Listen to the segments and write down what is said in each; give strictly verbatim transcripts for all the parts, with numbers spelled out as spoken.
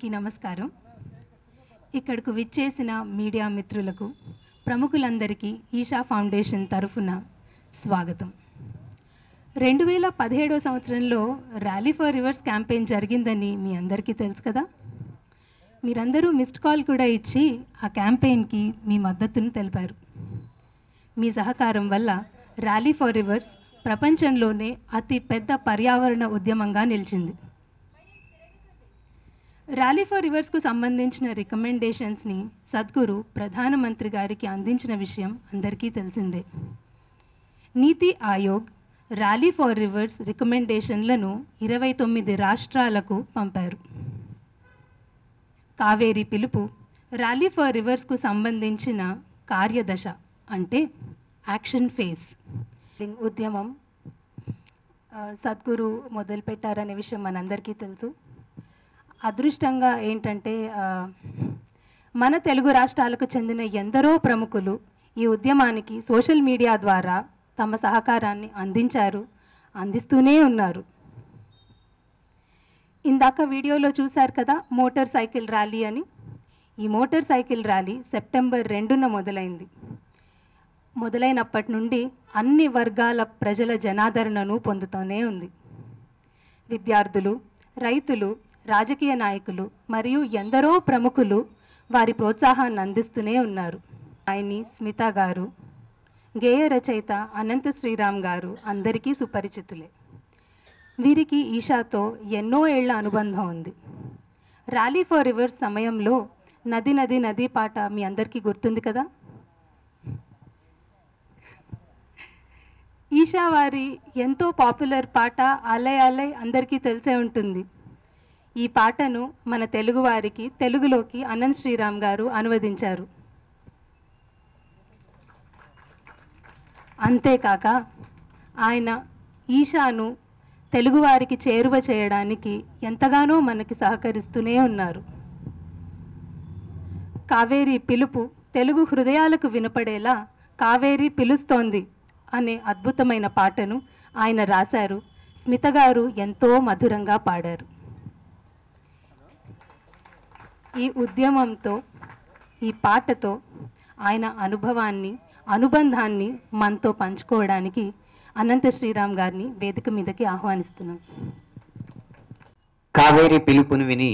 అందరికీ నమస్కారం. ఇక్కడకు విచ్చేసిన మీడియా మిత్రులకు, ప్రముఖులందరికీ ఈషా ఫౌండేషన్ తరఫున స్వాగతం. రెండు వేల పదిహేడో సంవత్సరంలో ర్యాలీ ఫర్ రివర్స్ క్యాంపెయిన్ జరిగిందని మీ అందరికీ తెలుసు కదా. మీరందరూ మిస్డ్ కాల్ కూడా ఇచ్చి ఆ క్యాంపెయిన్కి మీ మద్దతును తెలిపారు. మీ సహకారం వల్ల ర్యాలీ ఫర్ రివర్స్ ప్రపంచంలోనే అతి పెద్ద పర్యావరణ ఉద్యమంగా నిలిచింది. ర్యాలీ ఫర్ రివర్స్కు సంబంధించిన రికమెండేషన్స్ని సద్గురు ప్రధానమంత్రి గారికి అందించిన విషయం అందరికీ తెలిసిందే. NITI Aayog rally for rivers రికమెండేషన్లను ఇరవై తొమ్మిది రాష్ట్రాలకు పంపారు. కావేరీ పిలుపు ర్యాలీ ఫర్ రివర్స్కు సంబంధించిన కార్యదశ అంటే యాక్షన్ ఫేజ్ ఉద్యమం సద్గురు మొదలుపెట్టారనే విషయం మనందరికీ తెలుసు. అదృష్టంగా ఏంటంటే మన తెలుగు రాష్ట్రాలకు చెందిన ఎందరో ప్రముఖులు ఈ ఉద్యమానికి సోషల్ మీడియా ద్వారా తమ సహకారాన్ని అందించారు, అందిస్తూనే ఉన్నారు. ఇందాక వీడియోలో చూశారు కదా మోటార్ సైకిల్ ర్యాలీ అని. ఈ మోటార్ సైకిల్ ర్యాలీ సెప్టెంబర్ రెండున మొదలైంది. మొదలైనప్పటి నుండి అన్ని వర్గాల ప్రజల జనాదరణను పొందుతూనే ఉంది. విద్యార్థులు, రైతులు, రాజకీయ నాయకులు మరియు ఎందరో ప్రముఖులు వారి ప్రోత్సాహాన్ని అందిస్తూనే ఉన్నారు. ఆయన్ని స్మిత గారు, గేయ రచయిత అనంత శ్రీరామ్ గారు అందరికీ సుపరిచితులే. వీరికి ఈషాతో ఎన్నో ఏళ్ల అనుబంధం ఉంది. ర్యాలీ ఫర్ రివర్స్ సమయంలో నది నది నది పాట మీ అందరికీ గుర్తుంది కదా. ఈషా వారి ఎంతో పాపులర్ పాట అలై అలై అందరికీ తెలిసే ఉంటుంది. ఈ పాటను మన తెలుగు వారికి తెలుగులోకి అనంద్ శ్రీరామ్ గారు అనువదించారు. అంతేకాక ఆయన ఈషాను తెలుగువారికి చేరువ చేయడానికి ఎంతగానో మనకి సహకరిస్తూనే ఉన్నారు. కావేరీ పిలుపు తెలుగు హృదయాలకు వినపడేలా కావేరీ పిలుస్తోంది అనే అద్భుతమైన పాటను ఆయన రాశారు. స్మిత గారు ఎంతో మధురంగా పాడారు. ఈ ఉద్యమంతో, ఈ పాటతో ఆయన అనుభవాన్ని, అనుబంధాన్ని మనతో పంచుకోవడానికి అనంత శ్రీరామ్ గారిని వేదిక మీదకి ఆహ్వానిస్తున్నాం. కావేరీ పిలుపును విని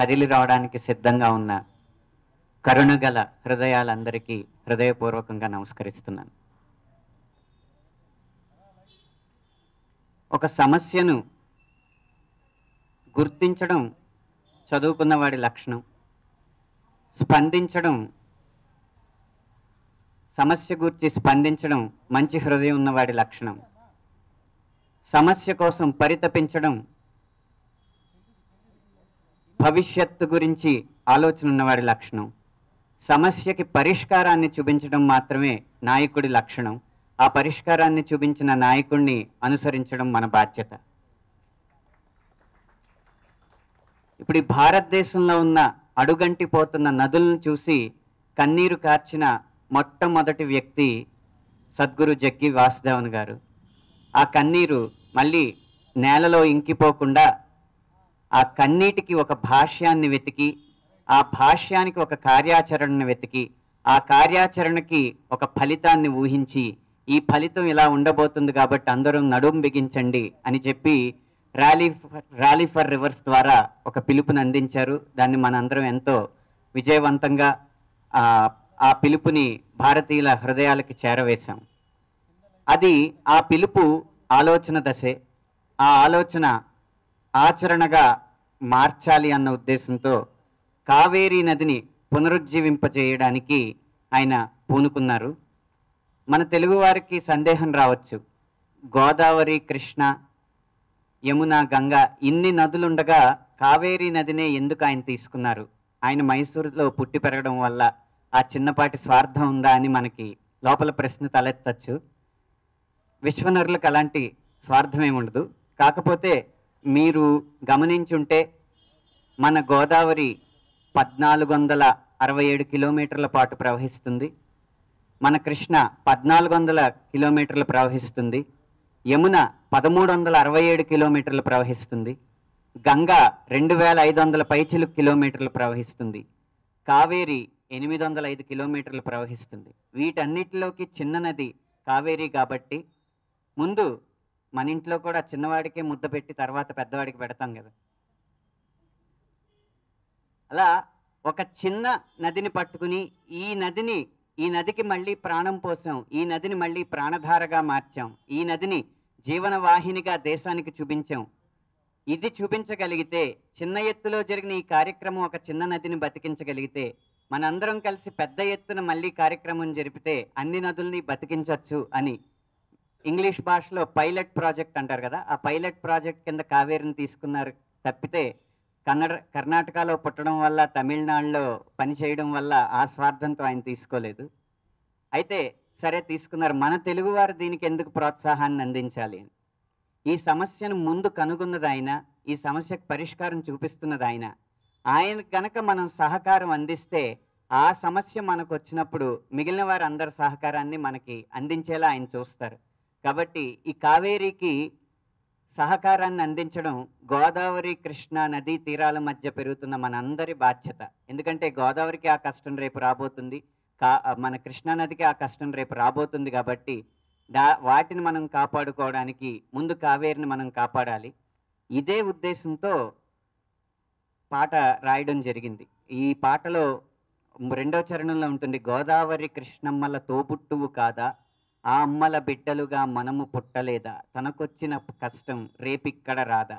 కదిలి రావడానికి సిద్ధంగా ఉన్న కరుణగల హృదయాలందరికీ హృదయపూర్వకంగా నమస్కరిస్తున్నాను. ఒక సమస్యను గుర్తించడం చదువుకున్నవాడి లక్షణం. స్పందించడం, సమస్య గురించి స్పందించడం మంచి హృదయం ఉన్నవాడి లక్షణం. సమస్య కోసం పరితపించడం భవిష్యత్తు గురించి ఆలోచన ఉన్నవాడి లక్షణం. సమస్యకి పరిష్కారాన్ని చూపించడం మాత్రమే నాయకుడి లక్షణం. ఆ పరిష్కారాన్ని చూపించిన నాయకుడిని అనుసరించడం మన బాధ్యత. ఇప్పుడు ఈ భారతదేశంలో ఉన్న అడుగంటిపోతున్న నదులను చూసి కన్నీరు కార్చిన మొట్టమొదటి వ్యక్తి సద్గురు జగ్గి వాసుదేవన్ గారు. ఆ కన్నీరు మళ్ళీ నేలలో ఇంకిపోకుండా ఆ కన్నీటికి ఒక భాష్యాన్ని వెతికి, ఆ భాష్యానికి ఒక కార్యాచరణను వెతికి, ఆ కార్యాచరణకి ఒక ఫలితాన్ని ఊహించి, ఈ ఫలితం ఇలా ఉండబోతుంది కాబట్టి అందరూ నడుం బిగించండి అని చెప్పి ర్యాలీ ర్యాలీ ఫర్ రివర్స్ ద్వారా ఒక పిలుపుని అందించారు. దాన్ని మనందరం ఎంతో విజయవంతంగా ఆ పిలుపుని భారతీయుల హృదయాలకి చేరవేశాం. అది ఆ పిలుపు ఆలోచన దశే. ఆ ఆలోచన ఆచరణగా మార్చాలి అన్న ఉద్దేశంతో కావేరీ నదిని పునరుజ్జీవింపజేయడానికి ఆయన పూనుకున్నారు. మన తెలుగు వారికి సందేహం రావచ్చు, గోదావరి, కృష్ణ, యమున, గంగా ఇన్ని నదులుండగా కావేరీ నదినే ఎందుకు ఆయన తీసుకున్నారు? ఆయన మైసూరులో పుట్టి పెరగడం వల్ల ఆ చిన్నపాటి స్వార్థం ఉందా అని మనకి లోపల ప్రశ్న తలెత్తచ్చు. విశ్వనరులకు అలాంటి స్వార్థం ఏముండదు. కాకపోతే మీరు గమనించుంటే మన గోదావరి పద్నాలుగు వందల అరవై ఏడు కిలోమీటర్ల పాటు ప్రవహిస్తుంది. మన కృష్ణ పద్నాలుగు వందల కిలోమీటర్లు ప్రవహిస్తుంది. యమున పదమూడు వందల అరవై ఏడు కిలోమీటర్లు ప్రవహిస్తుంది. గంగా రెండు వేల ఐదు వందల పైచిలు కిలోమీటర్లు ప్రవహిస్తుంది. కావేరి ఎనిమిది వందల ఐదు కిలోమీటర్లు ప్రవహిస్తుంది. వీటన్నిటిలోకి చిన్న నది కావేరి కాబట్టి ముందు మన ఇంట్లో కూడా చిన్నవాడికి ముద్ద పెట్టి తర్వాత పెద్దవాడికి పెడతాం కదా, అలా ఒక చిన్న నదిని పట్టుకుని ఈ నదిని ఈ నదికి మళ్ళీ ప్రాణం పోసాం, ఈ నదిని మళ్ళీ ప్రాణధారగా మార్చాం, ఈ నదిని జీవన వాహినిగా దేశానికి చూపించాం. ఇది చూపించగలిగితే, చిన్న ఎత్తులో జరిగిన ఈ కార్యక్రమం ఒక చిన్న నదిని బతికించగలిగితే, మనందరం కలిసి పెద్ద ఎత్తున మళ్ళీ కార్యక్రమం జరిపితే అన్ని నదుల్ని బతికించవచ్చు అని ఇంగ్లీష్ భాషలో పైలట్ ప్రాజెక్ట్ అంటారు కదా, ఆ పైలట్ ప్రాజెక్ట్ కింద కావేరిని తీసుకున్నారు తప్పితే కన్నడ కర్ణాటకలో పుట్టడం వల్ల తమిళనాడులో పనిచేయడం వల్ల ఆ స్వార్థంతో ఆయన తీసుకోలేదు. అయితే సరే తీసుకున్నారు, మన తెలుగువారు దీనికి ఎందుకు ప్రోత్సాహాన్ని అందించాలి అని. ఈ సమస్యను ముందు కనుగొన్నది ఆయన, ఈ సమస్యకు పరిష్కారం చూపిస్తున్నది ఆయన. ఆయన కనుక మనం సహకారం అందిస్తే ఆ సమస్య మనకు వచ్చినప్పుడు మిగిలిన వారు అందరి సహకారాన్ని మనకి అందించేలా ఆయన చూస్తారు. కాబట్టి ఈ కావేరీకి సహకారాన్ని అందించడం గోదావరి కృష్ణా నదీ తీరాల మధ్య పెరుగుతున్న మనందరి బాధ్యత. ఎందుకంటే గోదావరికి ఆ కష్టం రేపు రాబోతుంది, కా మన కృష్ణానదికి ఆ కష్టం రేపు రాబోతుంది. కాబట్టి దా వాటిని మనం కాపాడుకోవడానికి ముందు కావేరిని మనం కాపాడాలి. ఇదే ఉద్దేశంతో పాట రాయడం జరిగింది. ఈ పాటలో రెండో చరణంలో ఉంటుంది, గోదావరి కృష్ణమ్మల తోబుట్టువు కాదా, ఆ అమ్మల బిడ్డలుగా మనము పుట్టలేదా, తనకొచ్చిన కష్టం రేపిక్కడ రాదా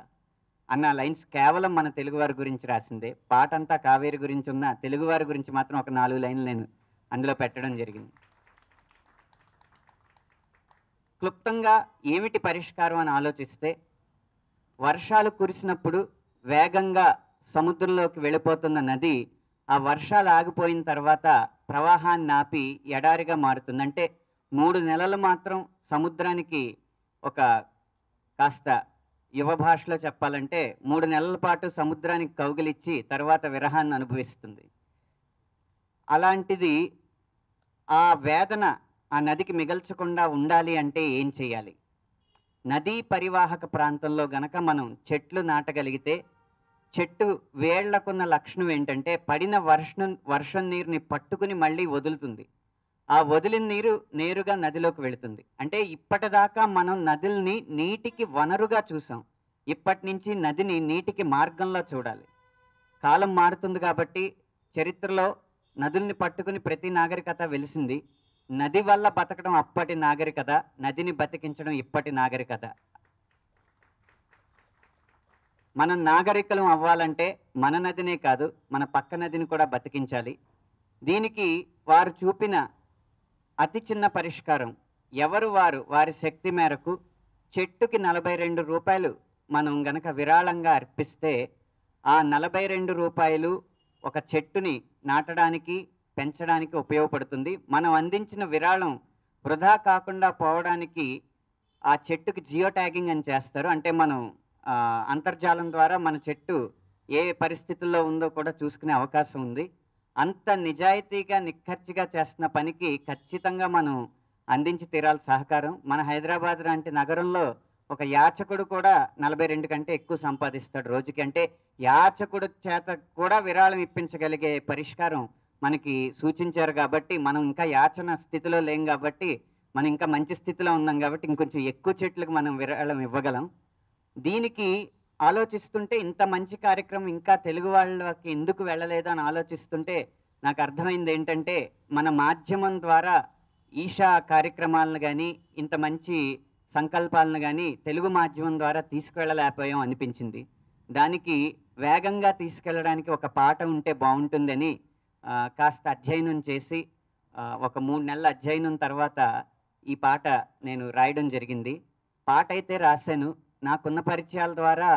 అన్న లైన్స్ కేవలం మన తెలుగువారి గురించి రాసిందే. పాట అంతా కావేరి గురించి ఉన్న తెలుగువారి గురించి మాత్రం ఒక నాలుగు లైన్లు నేను అందులో పెట్టడం జరిగింది. క్లుప్తంగా ఏమిటి పరిష్కారం అని ఆలోచిస్తే, వర్షాలు కురిసినప్పుడు వేగంగా సముద్రంలోకి వెళ్ళిపోతున్న నది ఆ వర్షాలు ఆగిపోయిన తర్వాత ప్రవాహాన్ని ఆపి ఎడారిగా మారుతుంది. అంటే మూడు నెలలు మాత్రం సముద్రానికి ఒక కాస్త యువ భాషలో చెప్పాలంటే మూడు నెలల పాటు సముద్రానికి కౌగిలిచ్చి తర్వాత విరహాన్ని అనుభవిస్తుంది. అలాంటిది ఆ వేదన ఆ నదికి మిగల్చకుండా ఉండాలి అంటే ఏం చేయాలి? నదీ పరివాహక ప్రాంతంలో గనక మనం చెట్లు నాటగలిగితే, చెట్టు వేళ్లకున్న లక్షణం ఏంటంటే పడిన వర్షం వర్షం నీరుని పట్టుకుని మళ్ళీ వదులుతుంది. ఆ వదిలిన నీరు నేరుగా నదిలోకి వెళుతుంది. అంటే ఇప్పటిదాకా మనం నదుల్ని నీటికి వనరుగా చూసాం, ఇప్పటి నుంచి నదిని నీటికి మార్గంలో చూడాలి. కాలం మారుతుంది కాబట్టి చరిత్రలో నదుల్ని పట్టుకుని ప్రతి నాగరికత వెలిసింది. నది వల్ల బతకడం అప్పటి నాగరికత, నదిని బతికించడం ఇప్పటి నాగరికత. మనం నాగరికలం అవ్వాలంటే మన నదినే కాదు మన పక్క నదిని కూడా బతికించాలి. దీనికి వారు చూపిన అతి చిన్న పరిష్కారం, ఎవరు వారు వారి శక్తి మేరకు చెట్టుకి నలభై రెండు రూపాయలు మనం గనక విరాళంగా అర్పిస్తే, ఆ నలభై రెండు రూపాయలు ఒక చెట్టుని నాటడానికి పెంచడానికి ఉపయోగపడుతుంది. మనం అందించిన విరాళం వృధా కాకుండా పోవడానికి ఆ చెట్టుకి జియో ట్యాగింగ్ అని చేస్తారు. అంటే మనం అంతర్జాలం ద్వారా మన చెట్టు ఏ పరిస్థితుల్లో ఉందో కూడా చూసుకునే అవకాశం ఉంది. అంత నిజాయితీగా నిక్కర్చిగా చేస్తున్న పనికి ఖచ్చితంగా మనం అందించి తీరాలి సహకారం. మన హైదరాబాద్ లాంటి నగరంలో ఒక యాచకుడు కూడా నలభై రెండు కంటే ఎక్కువ సంపాదిస్తాడు రోజుకి. అంటే యాచకుడు చేత కూడా విరాళం ఇప్పించగలిగే పరిష్కారం మనకి సూచించారు. కాబట్టి మనం ఇంకా యాచన స్థితిలో లేం, కాబట్టి మనం ఇంకా మంచి స్థితిలో ఉన్నాం. కాబట్టి ఇంకొంచెం ఎక్కువ చెట్లకు మనం విరాళం ఇవ్వగలం. దీనికి ఆలోచిస్తుంటే, ఇంత మంచి కార్యక్రమం ఇంకా తెలుగు వాళ్ళకి ఎందుకు వెళ్ళలేదు అని ఆలోచిస్తుంటే నాకు అర్థమైంది ఏంటంటే, మన మాధ్యమం ద్వారా ఈషా కార్యక్రమాలను కానీ ఇంత మంచి సంకల్పాలను కానీ తెలుగు మాధ్యమం ద్వారా తీసుకువెళ్ళలేకపోయాం అనిపించింది. దానికి వేగంగా తీసుకెళ్ళడానికి ఒక పాట ఉంటే బాగుంటుందని కాస్త అధ్యయనం చేసి ఒక మూడు నెలల అధ్యయనం తర్వాత ఈ పాట నేను రాయడం జరిగింది. పాట అయితే రాశాను, నాకున్న పరిచయాల ద్వారా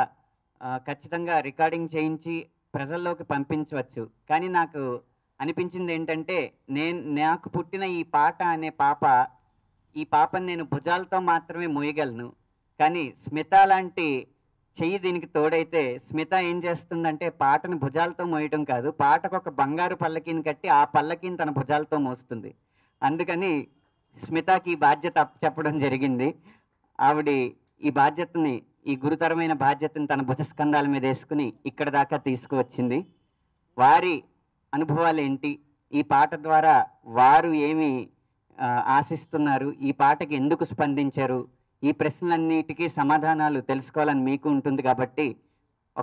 ఖచ్చితంగా రికార్డింగ్ చేయించి ప్రజల్లోకి పంపించవచ్చు. కానీ నాకు అనిపించింది ఏంటంటే, నేను నాకు పుట్టిన ఈ పాట అనే పాప, ఈ పాపను నేను భుజాలతో మాత్రమే మోయగలను. కానీ స్మిత లాంటి చెయ్యి దీనికి తోడైతే, స్మిత ఏం చేస్తుందంటే పాటను భుజాలతో మోయటం కాదు, పాటకు ఒక బంగారు పల్లకీని కట్టి ఆ పల్లకీని తన భుజాలతో మోస్తుంది. అందుకని స్మితకి ఈ బాధ్యత అప్పచెప్పడం జరిగింది. ఆవిడ ఈ బాధ్యతని ఈ ఈ గురుతరమైన బాధ్యతను తన భుజస్కంధాల మీద వేసుకుని ఇక్కడ దాకా తీసుకువచ్చింది. వారి అనుభవాలు ఏంటి, ఈ పాట ద్వారా వారు ఏమి ఆశిస్తున్నారు, ఈ పాటకి ఎందుకు స్పందించారు, ఈ ప్రశ్నలన్నిటికీ సమాధానాలు తెలుసుకోవాలని మీకు ఉంటుంది. కాబట్టి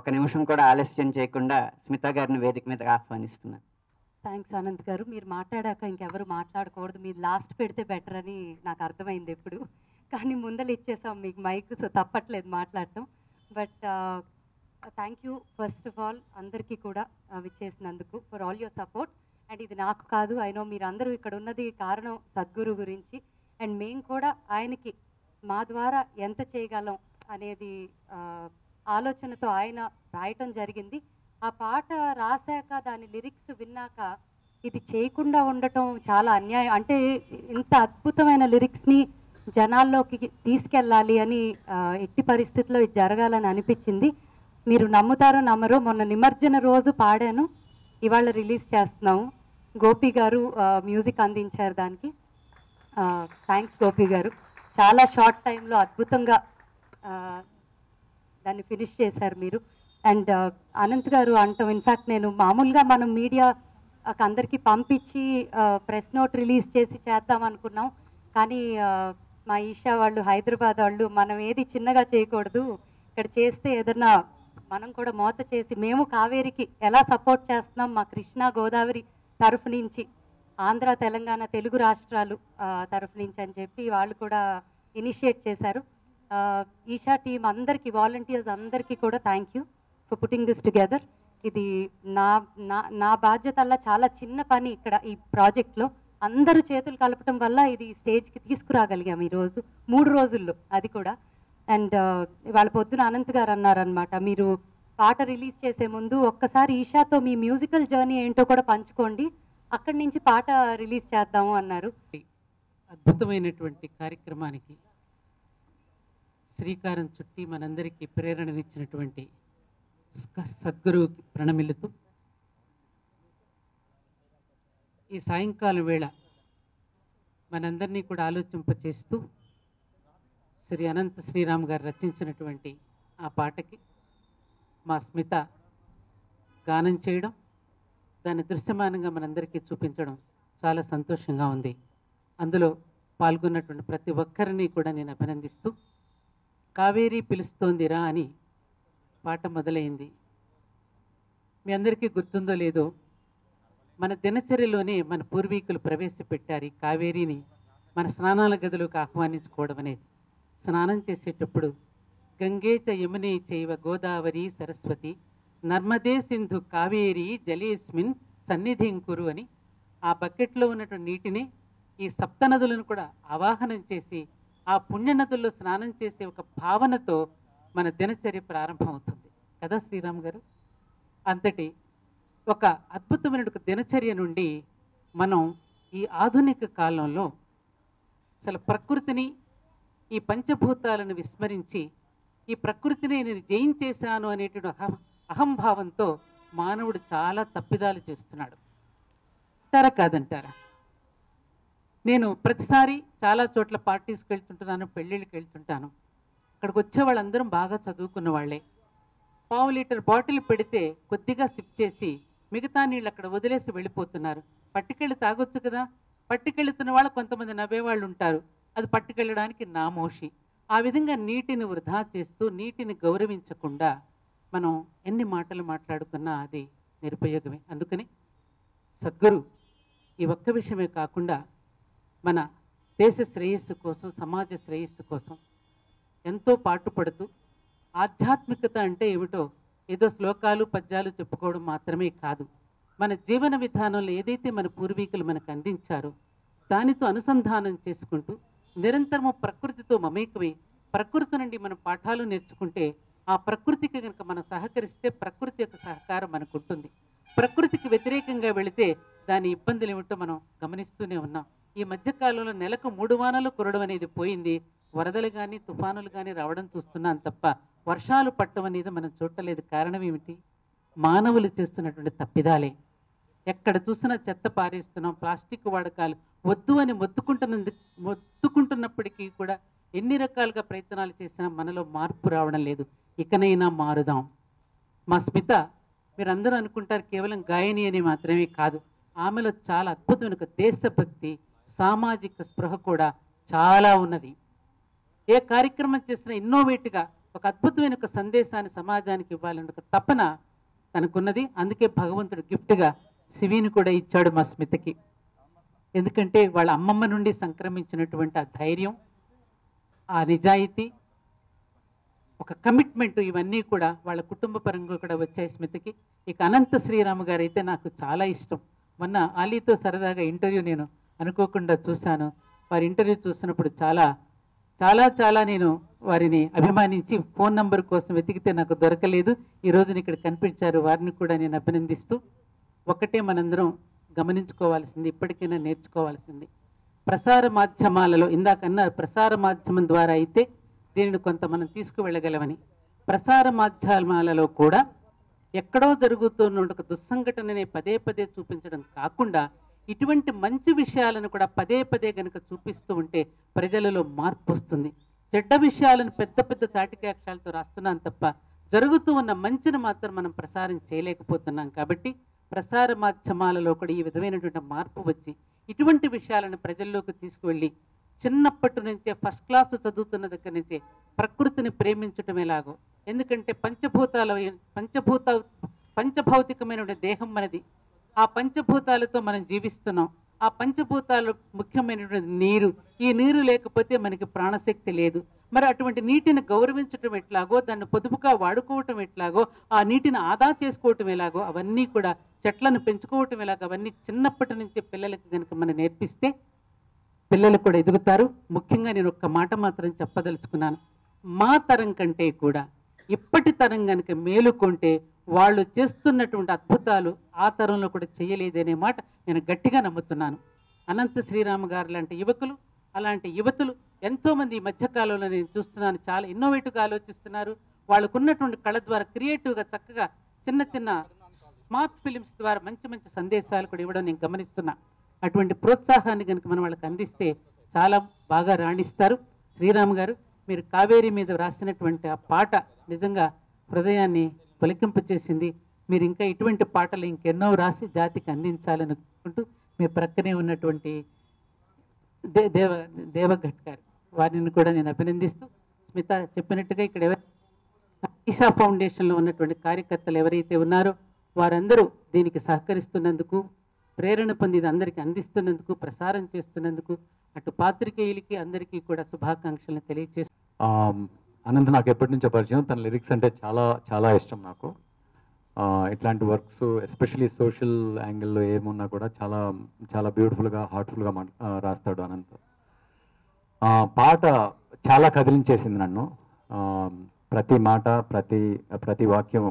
ఒక నిమిషం కూడా ఆలస్యం చేయకుండా స్మిత గారిని వేదిక మీదకి ఆహ్వానిస్తున్నాను. థ్యాంక్స్ ఆనంద్ గారు, మీరు మాట్లాడాక ఇంకెవరు మాట్లాడకూడదు, మీరు లాస్ట్ పెడితే బెటర్ అని నాకు అర్థమైంది ఎప్పుడు, కానీ ముందలు ఇచ్చేసాం మీకు మైక్, సో తప్పట్లేదు మాట్లాడటం. But thank you first of all అందరికీ కూడా విచ్చేసినందుకు, for all your support. And ఇది నాకు కాదు, అయినో మీరు అందరూ ఇక్కడ ఉన్నది కారణం సద్గురు గురించి, అండ్ మేము కూడా ఆయనకి మా ద్వారా ఎంత చేయగలం అనేది ఆలోచనతో ఆయన రాయటం జరిగింది. ఆ పాట రాశాక దాని లిరిక్స్ విన్నాక ఇది చేయకుండా ఉండటం చాలా అన్యాయం, అంటే ఇంత అద్భుతమైన లిరిక్స్ని జనాల్లోకి తీసుకెళ్ళాలి అని ఎట్టి పరిస్థితుల్లో ఇది జరగాలని అనిపించింది. మీరు నమ్ముతారో నమ్మరో, మొన్న నిమజ్జన రోజు పాడాను, ఇవాళ రిలీజ్ చేస్తున్నాము. గోపి గారు మ్యూజిక్ అందించారు దానికి, థ్యాంక్స్ గోపి గారు. చాలా షార్ట్ టైంలో అద్భుతంగా దాన్ని ఫినిష్ చేశారు మీరు. అండ్ అనంత్ గారు అంటాం, ఇన్ఫ్యాక్ట్ నేను మామూలుగా మనం మీడియా అందరికీ పంపించి ప్రెస్ నోట్ రిలీజ్ చేసి చేద్దాం అనుకున్నాం, కానీ మా ఈషా వాళ్ళు హైదరాబాద్ వాళ్ళు మనం ఏది చిన్నగా చేయకూడదు, ఇక్కడ చేస్తే ఏదన్నా మనం కూడా మోత చేసి, మేము కావేరికి ఎలా సపోర్ట్ చేస్తున్నాం మా కృష్ణా గోదావరి తరఫు నుంచి, ఆంధ్ర తెలంగాణ తెలుగు రాష్ట్రాలు తరఫు నుంచి అని చెప్పి వాళ్ళు కూడా ఇనిషియేట్ చేశారు. ఈషా టీం అందరికీ, వాలంటీర్స్ అందరికీ కూడా thank you for putting this together. ఇది నా నా నా బాధ్యతల్లా చాలా చిన్న పని ఇక్కడ ఈ ప్రాజెక్ట్లో, అందరూ చేతులు కలపటం వల్ల ఇది స్టేజ్కి తీసుకురాగలిగాం ఈరోజు మూడు రోజుల్లో, అది కూడా. అండ్ వాళ్ళ పొద్దున అనంత్ గారు అన్నారనమాట, మీరు పాట రిలీజ్ చేసే ముందు ఒక్కసారి ఈషాతో మీ మ్యూజికల్ జర్నీ ఏంటో కూడా పంచుకోండి, అక్కడి నుంచి పాట రిలీజ్ చేద్దాము అన్నారు. అద్భుతమైనటువంటి కార్యక్రమానికి శ్రీకారం చుట్టి మనందరికీ ప్రేరణనిచ్చినటువంటి సద్గురువుకి ప్రణమిల్లుతూ, ఈ సాయంకాలం వేళ మనందరినీ కూడా ఆలోచింపచేస్తూ శ్రీ అనంత శ్రీరామ్ గారు రచించినటువంటి ఆ పాటకి మా స్మిత గానం చేయడం, దాన్ని దృశ్యమానంగా మనందరికీ చూపించడం చాలా సంతోషంగా ఉంది. అందులో పాల్గొన్నటువంటి ప్రతి ఒక్కరిని కూడా నేను అభినందిస్తూ, కావేరీ పిలుస్తోందిరా అని పాట మొదలైంది. మీ అందరికీ గుర్తుందో లేదో, మన దినచర్యలోనే మన పూర్వీకులు ప్రవేశపెట్టారు ఈ కావేరీని మన స్నానాల గదిలోకి ఆహ్వానించుకోవడం అనేది. స్నానం చేసేటప్పుడు గంగే చ యమునే చైవ గోదావరి సరస్వతి నర్మదే సింధు కావేరీ జలేస్మిన్ సన్నిధిం కురు అని ఆ బకెట్లో ఉన్నటువంటి నీటిని ఈ సప్తనదులను కూడా ఆవాహనం చేసి ఆ పుణ్యనదుల్లో స్నానం చేసే ఒక భావనతో మన దినచర్య ప్రారంభమవుతుంది కదా శ్రీరామ్ గారు. అంతటి ఒక అద్భుతమైన ఒక దినచర్య నుండి మనం ఈ ఆధునిక కాలంలో అసలు ప్రకృతిని, ఈ పంచభూతాలను విస్మరించి ఈ ప్రకృతిని నేను జయించేశాను అనేటువంటి అహ అహంభావంతో మానవుడు చాలా తప్పిదాలు చేస్తున్నాడు. తర కాదంటారా, నేను ప్రతిసారి చాలా చోట్ల పార్టీస్కి వెళ్తుంటున్నాను, పెళ్ళిళ్ళకి వెళ్తుంటాను. అక్కడికి వచ్చే వాళ్ళందరం బాగా చదువుకున్న వాళ్ళే. పావు లీటర్ బాటిల్ పెడితే కొద్దిగా సిప్ చేసి మిగతా నీళ్ళు అక్కడ వదిలేసి వెళ్ళిపోతున్నారు. పట్టుకెళ్ళి తాగొచ్చు కదా, పట్టుకెళ్తున్న వాళ్ళు కొంతమంది నవ్వేవాళ్ళు ఉంటారు, అది పట్టుకెళ్ళడానికి నామోషి. ఆ విధంగా నీటిని వృధా చేస్తూ నీటిని గౌరవించకుండా మనం ఎన్ని మాటలు మాట్లాడుకున్నా అది నిరుపయోగమే. అందుకని సద్గురు ఈ ఒక్క విషయమే కాకుండా మన దేశ శ్రేయస్సు కోసం, సమాజ శ్రేయస్సు కోసం ఎంతో పాటుపడుతూ, ఆధ్యాత్మికత అంటే ఏమిటో ఏదో శ్లోకాలు పద్యాలు చెప్పుకోవడం మాత్రమే కాదు, మన జీవన విధానంలో ఏదైతే మన పూర్వీకులు మనకు అందించారో దానితో అనుసంధానం చేసుకుంటూ నిరంతరము ప్రకృతితో మమేకమై ప్రకృతి నుండి మనం పాఠాలు నేర్చుకుంటే, ఆ ప్రకృతికి కనుక మనం సహకరిస్తే ప్రకృతి యొక్క సహకారం మనకు ఉంటుంది. ప్రకృతికి వ్యతిరేకంగా వెళితే దాని ఇబ్బందులు ఏమిటో మనం గమనిస్తూనే ఉన్నాం. ఈ మధ్యకాలంలో నెలకు మూడు వానలు కురడం అనేది పోయింది, వరదలు కానీ తుఫానులు కానీ రావడం చూస్తున్నాం తప్ప వర్షాలు పట్టడం అనేది మనం చూడలేదు. కారణం ఏమిటి? మానవులు చేస్తున్నటువంటి తప్పిదాలే. ఎక్కడ చూసినా చెత్త పారేస్తున్నాం, ప్లాస్టిక్ వాడకాలు వద్దు అని మొత్తుకుంటున్న మొత్తుకుంటున్నప్పటికీ కూడా ఎన్ని రకాలుగా ప్రయత్నాలు చేసినా మనలో మార్పు రావడం లేదు. ఇకనైనా మారుదాం. మా స్మిత మీరందరూ అనుకుంటారు కేవలం గాయని అని మాత్రమే కాదు, ఆమెలో చాలా అద్భుతమైన ఒక దేశభక్తి, సామాజిక స్పృహ కూడా చాలా ఉన్నది. ఏ కార్యక్రమం చేసినా ఇన్నోవేట్గా ఒక అద్భుతమైన ఒక సందేశాన్ని సమాజానికి ఇవ్వాలని ఒక తపన తనకున్నది. అందుకే భగవంతుడు గిఫ్ట్గా శివిని కూడా ఇచ్చాడు మా స్మితకి. ఎందుకంటే వాళ్ళ అమ్మమ్మ నుండి సంక్రమించినటువంటి ఆ ధైర్యం, ఆ నిజాయితీ, ఒక కమిట్మెంట్, ఇవన్నీ కూడా వాళ్ళ కుటుంబ పరంగా కూడా వచ్చాయి స్మితకి. ఇక అనంత శ్రీరామ గారు అయితే నాకు చాలా ఇష్టం. మొన్న ఆలీతో సరదాగా ఇంటర్వ్యూ నేను అనుకోకుండా చూశాను. వారి ఇంటర్వ్యూ చూసినప్పుడు చాలా చాలా చాలా నేను వారిని అభిమానించి ఫోన్ నంబర్ కోసం వెతికితే నాకు దొరకలేదు. ఈరోజు ఇక్కడ కనిపించారు. వారిని కూడా నేను అభినందిస్తూ, ఒకటే మనందరం గమనించుకోవాల్సింది, ఇప్పటికైనా నేర్చుకోవాల్సింది, ప్రసార మాధ్యమాలలో ఇందాకన్నా ప్రసార మాధ్యమం ద్వారా అయితే దీనిని కొంత మనం తీసుకువెళ్ళగలమని, ప్రసార మాధ్యమాలలో కూడా ఎక్కడో జరుగుతున్న ఒక దుస్సంఘటననే పదే పదే చూపించడం కాకుండా ఇటువంటి మంచి విషయాలను కూడా పదే పదే కనుక చూపిస్తూ ఉంటే ప్రజలలో మార్పు వస్తుంది. చెడ్డ విషయాలను పెద్ద పెద్ద తాటికాక్షాలతో రాస్తున్నాం తప్ప జరుగుతూ ఉన్న మంచిని మాత్రం మనం ప్రసారం చేయలేకపోతున్నాం. కాబట్టి ప్రసార మాధ్యమాలలో కూడా ఈ విధమైనటువంటి మార్పు వచ్చి ఇటువంటి విషయాలను ప్రజల్లోకి తీసుకువెళ్ళి చిన్నప్పటి నుంచే ఫస్ట్ క్లాస్ చదువుతున్న దగ్గర నుంచే ప్రకృతిని ప్రేమించడం ఎలాగో, ఎందుకంటే పంచభూతాల పంచభూత పంచభౌతికమైన దేహం మనది. ఆ పంచభూతాలతో మనం జీవిస్తున్నాం. ఆ పంచభూతాలు ముఖ్యమైనటువంటి నీరు. ఈ నీరు లేకపోతే మనకి ప్రాణశక్తి లేదు. మరి అటువంటి నీటిని గౌరవించడం ఎట్లాగో, దాన్ని పొదుపుగా వాడుకోవటం ఎట్లాగో, ఆ నీటిని ఆదా చేసుకోవటం ఎలాగో, అవన్నీ కూడా చెట్లను పెంచుకోవటం ఎలాగో, అవన్నీ చిన్నప్పటి నుంచే పిల్లలకి కనుక మనం నేర్పిస్తే పిల్లలు కూడా ఎదుగుతారు. ముఖ్యంగా నేను ఒక్క మాట మాత్రం చెప్పదలుచుకున్నాను. మా తరం కంటే కూడా ఇప్పటి తరం కనుక మేలుకుంటే వాళ్ళు చేస్తున్నటువంటి అద్భుతాలు ఆ తరంలో కూడా చేయలేదనే మాట నేను గట్టిగా నమ్ముతున్నాను. అనంత శ్రీరామ గారు లాంటి యువకులు, అలాంటి యువతులు ఎంతోమంది ఈ మధ్యకాలంలో నేను చూస్తున్నాను. చాలా ఇన్నోవేటివ్గా ఆలోచిస్తున్నారు. వాళ్ళకున్నటువంటి కళ ద్వారా క్రియేటివ్గా చక్కగా చిన్న చిన్న స్మార్ట్ ఫిలిమ్స్ ద్వారా మంచి మంచి సందేశాలు కూడా ఇవ్వడం నేను గమనిస్తున్నా. అటువంటి ప్రోత్సాహాన్ని కనుక మనం వాళ్ళకి అందిస్తే చాలా బాగా రాణిస్తారు. శ్రీరామ్ గారు మీరు కావేరీ మీద రాసినటువంటి ఆ పాట నిజంగా హృదయాన్ని పలికింపచేసింది. మీరు ఇంకా ఇటువంటి పాటలు ఇంకెన్నో రాసి జాతికి అందించాలని అనుకుంటూ మీ ప్రక్కనే ఉన్నటువంటి దే దేవ దేవఘట్ గారు వారిని కూడా నేను అభినందిస్తూ, స్మిత చెప్పినట్టుగా ఇక్కడ ఎవరు ఈషా ఫౌండేషన్లో ఉన్నటువంటి కార్యకర్తలు ఎవరైతే ఉన్నారో వారందరూ దీనికి సహకరిస్తున్నందుకు, ప్రేరణ పొంది ఇది అందరికీ అందిస్తున్నందుకు, ప్రసారం చేస్తున్నందుకు అటు పాత్రికేయులకి అందరికీ కూడా శుభాకాంక్షలను తెలియజేస్తూ. అనంత్ నాకు ఎప్పటి నుంచో పరిచయం. తన లిరిక్స్ అంటే చాలా చాలా ఇష్టం నాకు. ఇట్లాంటి వర్క్స్ ఎస్పెషలీ సోషల్ యాంగిల్లో ఏమున్నా కూడా చాలా చాలా బ్యూటిఫుల్గా హార్ట్ఫుల్గా రాస్తాడు అనంత్. పాట చాలా కదిలించేసింది నన్ను. ప్రతి మాట, ప్రతి ప్రతి వాక్యం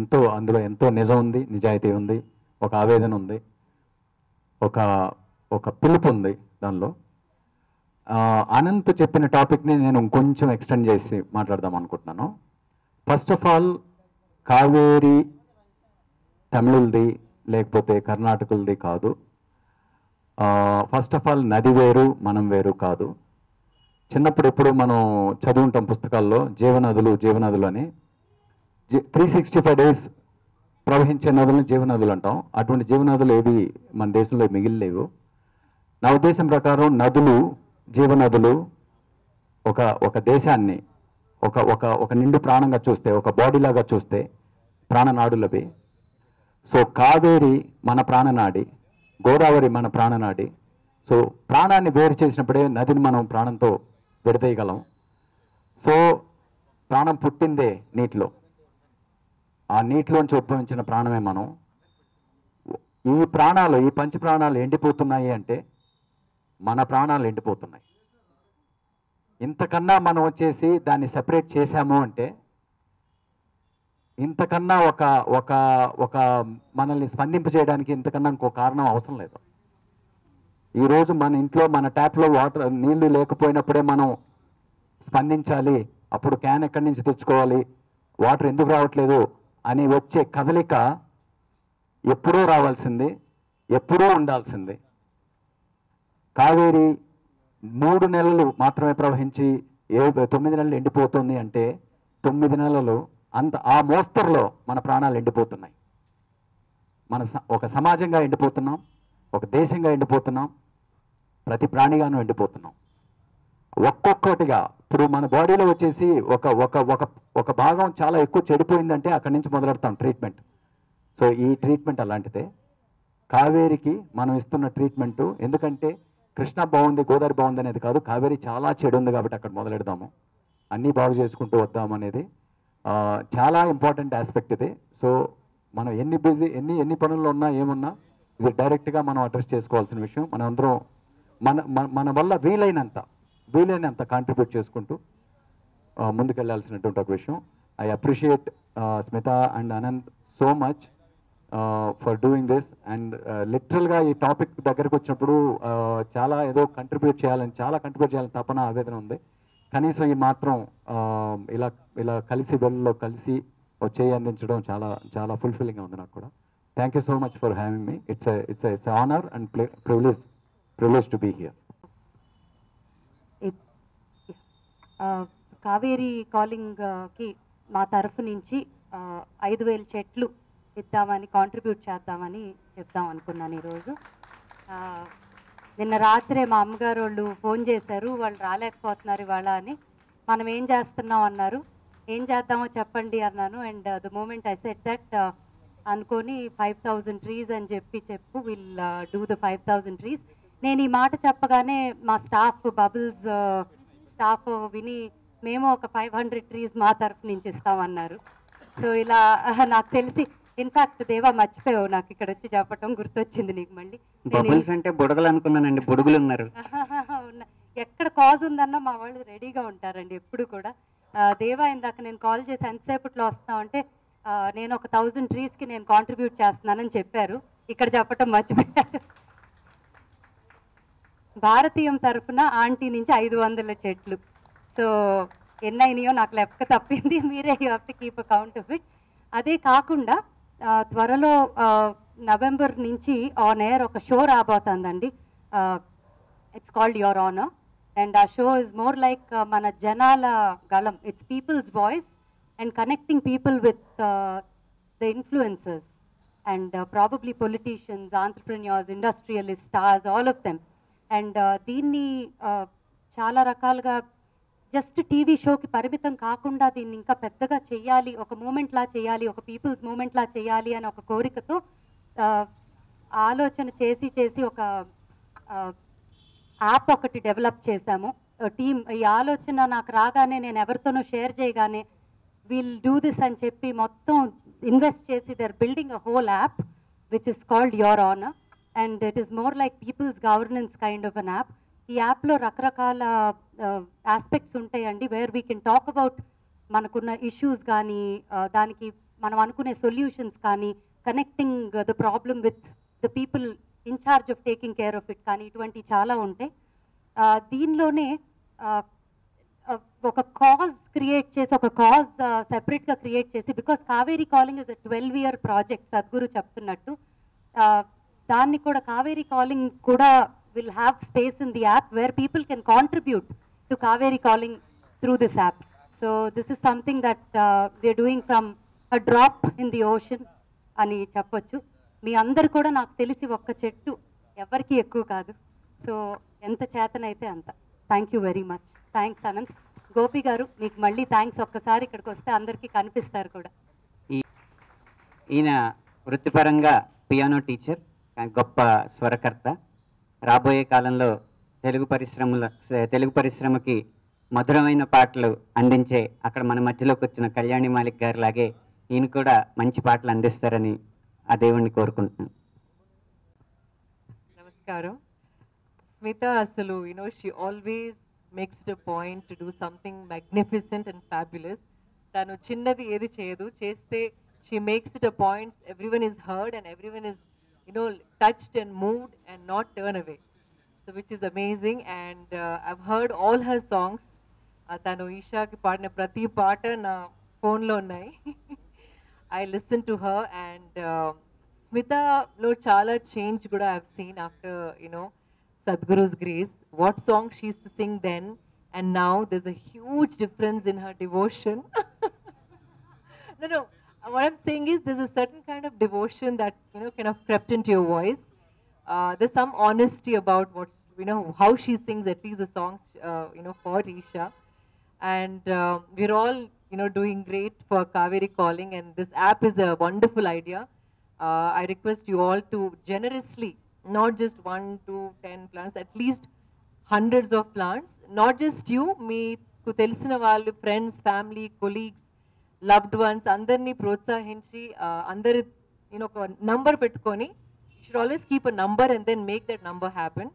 ఎంతో, అందులో ఎంతో నిజం ఉంది, నిజాయితీ ఉంది, ఒక ఆవేదన ఉంది, ఒక ఒక పిలుపు ఉంది దానిలో. అనంత్ చెప్పిన టాపిక్ని నేను కొంచెం ఎక్స్టెండ్ చేసి మాట్లాడదాం అనుకుంటున్నాను. ఫస్ట్ ఆఫ్ ఆల్, కావేరి తమిళులది లేకపోతే కర్ణాటకులది కాదు. ఫస్ట్ ఆఫ్ ఆల్ నది వేరు, మనం వేరు కాదు. చిన్నప్పుడు ఎప్పుడు మనం చదువుంటాం పుస్తకాల్లో జీవనదులు జీవనదులు అని. త్రీ సిక్స్టీ ఫైవ్ డేస్ ప్రవహించే నదులను జీవనదులు అంటాం. అటువంటి జీవనదులు ఏవి మన దేశంలో మిగిలిలేవు. నా ఉద్దేశం ప్రకారం నదులు, జీవనదులు ఒక ఒక దేశాన్ని ఒక ఒక ఒక నిండు ప్రాణంగా చూస్తే, ఒక బాడీలాగా చూస్తే ప్రాణనాడులవి. సో కావేరి మన ప్రాణనాడి, గోదావరి మన ప్రాణనాడి. సో ప్రాణాన్ని వేరు చేసినప్పుడే నదిని మనం ప్రాణంతో విడదీయగలం. సో ప్రాణం పుట్టిందే నీటిలో, ఆ నీటిలోంచి ఉద్భవించిన ప్రాణమే మనం. ఈ ప్రాణాలు, ఈ పంచ ప్రాణాలు ఎండిపోతున్నాయి అంటే మన ప్రాణాలు ఎండిపోతున్నాయి. ఇంతకన్నా మనం వచ్చేసి దాన్ని సెపరేట్ చేశాము అంటే, ఇంతకన్నా ఒక ఒక ఒక మనల్ని స్పందింపజేయడానికి ఇంతకన్నా ఇంకో కారణం అవసరం లేదు. ఈరోజు మన ఇంట్లో మన ట్యాప్లో వాటర్, నీళ్లు లేకపోయినప్పుడే మనం స్పందించాలి. అప్పుడు క్యాన్ ఎక్కడి నుంచి తెచ్చుకోవాలి, వాటర్ ఎందుకు రావట్లేదు అని వచ్చే కదలిక ఎప్పుడూ రావాల్సింది, ఎప్పుడూ ఉండాల్సింది. కావేరి మూడు నెలలు మాత్రమే ప్రవహించి ఏ తొమ్మిది నెలలు ఎండిపోతుంది అంటే తొమ్మిది నెలలు అంత ఆ మోస్తరులో మన ప్రాణాలు ఎండిపోతున్నాయి. మన ఒక సమాజంగా ఎండిపోతున్నాం, ఒక దేశంగా ఎండిపోతున్నాం, ప్రతి ప్రాణిగాను ఎండిపోతున్నాం ఒక్కొక్కటిగా. ఇప్పుడు మన బాడీలో వచ్చేసి ఒక ఒక ఒక భాగం చాలా ఎక్కువ చెడిపోయిందంటే అక్కడి నుంచి మొదలెడతాం ట్రీట్మెంట్. సో ఈ ట్రీట్మెంట్ అలాంటిదే. కావేరికి మనం ఇస్తున్న ట్రీట్మెంటు ఎందుకంటే కృష్ణ బాగుంది, గోదావరి బాగుంది అనేది కాదు, కావేరి చాలా చెడు ఉంది కాబట్టి అక్కడ మొదలెడదాము, అన్నీ బాగు చేసుకుంటూ వద్దాము అనేది చాలా ఇంపార్టెంట్ ఆస్పెక్ట్ ఇది. సో మనం ఎన్ని బిజీ ఎన్ని ఎన్ని పనుల్లో ఉన్నా ఏమున్నా ఇది డైరెక్ట్గా మనం అడ్రస్ చేసుకోవాల్సిన విషయం. మనం అందరం మన మన వల్ల వీలైనంత వీలైనంత కాంట్రిబ్యూట్ చేసుకుంటూ ముందుకెళ్లాల్సినటువంటి ఒక విషయం. I appreciate Smitha and Anand so much for doing this. And లిటరల్గా ఈ టాపిక్ దగ్గరకు వచ్చినప్పుడు చాలా ఏదో కంట్రిబ్యూట్ చేయాలని చాలా కంట్రిబ్యూట్ చేయాలని తపన ఆవేదన ఉంది. కనీసం ఈ మాత్రం ఇలా ఇలా కలిసి వెళ్ళలో కలిసి చేయి అందించడం చాలా చాలా ఫుల్ఫిల్లింగ్గా ఉంది నాకు కూడా. Thank you so much for having me. It's it's it's honour and privilege privilege to be here. Kaveri కాలింగ్కి మా తరఫు నుంచి ఐదు వేల చెట్లు ఇద్దామని కాంట్రిబ్యూట్ చేద్దామని చెప్దాం అనుకున్నాను ఈరోజు. నిన్న రాత్రే మా అమ్మగారు వాళ్ళు ఫోన్ చేశారు, వాళ్ళు రాలేకపోతున్నారు ఇవాళ అని. మనం ఏం చేస్తున్నాం అన్నారు, ఏం చేద్దామో చెప్పండి అన్నాను. And the moment I said that అనుకొని ఫైవ్ థౌజండ్ ట్రీస్ అని చెప్పి చెప్పు will do the five thousand trees. నేను ఈ మాట చెప్పగానే మా స్టాఫ్ బబుల్స్ స్టాఫ్ విని మేము ఒక ఫైవ్ హండ్రెడ్ ట్రీస్ మా తరఫు నుంచి ఇస్తామన్నారు. సో ఇలా నాకు తెలిసి ఇన్ఫాక్ట్ దేవా మర్చిపోయావు, నాకు ఇక్కడ వచ్చి చెప్పటం గుర్తొచ్చింది నీకు. మళ్ళీ బబుల్స్ అంటే బుడగలు అనుకున్నానండి, బుడుగులు ఉన్నారు. ఎక్కడ కాజ్ ఉందన్నా మా వాళ్ళు రెడీగా ఉంటారండి ఎప్పుడు కూడా. దేవా ఇందాక నేను కాల్ చేసి ఎంతసేపట్లో వస్తామంటే నేను ఒక థౌజండ్ ట్రీస్కి నేను కాంట్రిబ్యూట్ చేస్తున్నానని చెప్పారు, ఇక్కడ చెప్పటం మర్చిపోయారు. భారతీయం తరఫున ఆంటీ నుంచి ఐదు వందల చెట్లు. సో ఎన్నైనాయో నాకు లెక్క తప్పింది, మీరే you have to keep account of it. అదే కాకుండా త్వరలో నవంబర్ నుంచి ఆన్ ఎయిర్ ఒక షో రాబోతుందండి, it's called your honour. And ఆ షో ఇస్ మోర్ లైక్ మన జనాల గళం, it's people's voice and connecting people with the influencers and probably politicians, entrepreneurs, industrialist, stars, all of them. And దీన్ని చాలా రకాలుగా just TV షోకి పరిమితం కాకుండా దీన్ని ఇంకా పెద్దగా చేయాలి, ఒక మూమెంట్లా చేయాలి, ఒక పీపుల్స్ మూమెంట్లా చేయాలి అని ఒక కోరికతో ఆలోచన చేసి చేసి ఒక యాప్ ఒకటి డెవలప్ చేశాము టీమ్. ఈ ఆలోచన నాకు రాగానే నేను ఎవరితోనూ షేర్ చేయగానే వీల్ డూ దిస్ అని చెప్పి మొత్తం ఇన్వెస్ట్ చేసి they are building a whole app which is called your honour. And it is more like people's governance kind of an app. ఈ యాప్లో రకరకాల ఆస్పెక్ట్స్ ఉంటాయండి, where we can talk about మనకున్న issues కానీ, దానికి మనం అనుకునే సొల్యూషన్స్ కానీ, connecting the problem with the people in charge of taking care of it కానీ, ఇటువంటి చాలా ఉంటాయి. దీనిలోనే ఒక కాజ్ క్రియేట్ చేసి ఒక కాజ్ సెపరేట్గా క్రియేట్ చేసి, because Kaveri calling is a twelve year project Sadhguru చెప్తున్నట్టు, దాన్ని కూడా కావేరీ కాలింగ్ కూడా will have space in the app where people can contribute to Kaveri Calling through this app. So this is something that uh, we are doing from a drop in the ocean ani cheppochu. మీ అందరు కూడా నాకు తెలిసి ఒక్క చెట్టు ఎవరికి ఎక్కువ కాదు, సో ఎంత చేతనైతే అంత. Thank you very much. Thanks Anant. Gopi garu మీకు మళ్ళీ థ్యాంక్స్, ఒక్కసారి ఇక్కడికి వస్తే అందరికీ కనిపిస్తారు కూడా. ఈయన వృత్తిపరంగా పియానో టీచర్, గొప్ప స్వరకర్త. రాబోయే కాలంలో తెలుగు పరిశ్రమల తెలుగు పరిశ్రమకి మధురమైన పాటలు అందించే అక్కడ మన మధ్యలోకి వచ్చిన కళ్యాణి మాలిక్ గారు లాగే ఈయన కూడా మంచి పాటలు అందిస్తారని ఆ దేవుణ్ణి కోరుకుంటున్నాను. నమస్కారం. స్మిత అసలు you know she always makes the point to do something magnificent and fabulous. తను చిన్నది ఏది చేయదు, చేస్తే she makes the points everyone is heard and everyone is you know, touched and moved and not turn away, so which is amazing. And uh, I've heard all her songs. Atanu Isha ki paadina prati paata na phone lo unnai. I listened to her. And uh, Smitha lo chala change kuda I've seen after, you know, Sadhguru's grace, what song she used to sing then, and now there's a huge difference in her devotion. No, no. What I'm saying is there's a certain kind of devotion that, you know, kind of crept into your voice. Uh, there's some honesty about what, you know, how she sings at least the songs, uh, you know, for Isha. And uh, we're all, you know, doing great for Kaveri Calling, and this app is a wonderful idea. Uh, I request you all to generously, not just one, two, ten plants, at least hundreds of plants. Not just you, me, friends, family, colleagues, loved ones, andarni protsahinchi, andar, you know, number petkoni. You should always keep a number and then make that number happen.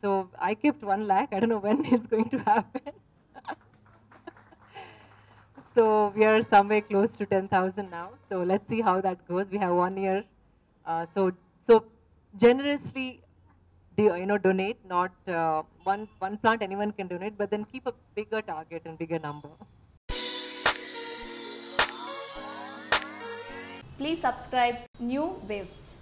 So I kept one lakh. I don't know when it's going to happen. So we are somewhere close to ten thousand now. So let's see how that goes. We have one year. Uh, so so generously, you know, donate. Not uh, one one plant anyone can donate, but then keep a bigger target and bigger number. Please subscribe New Waves.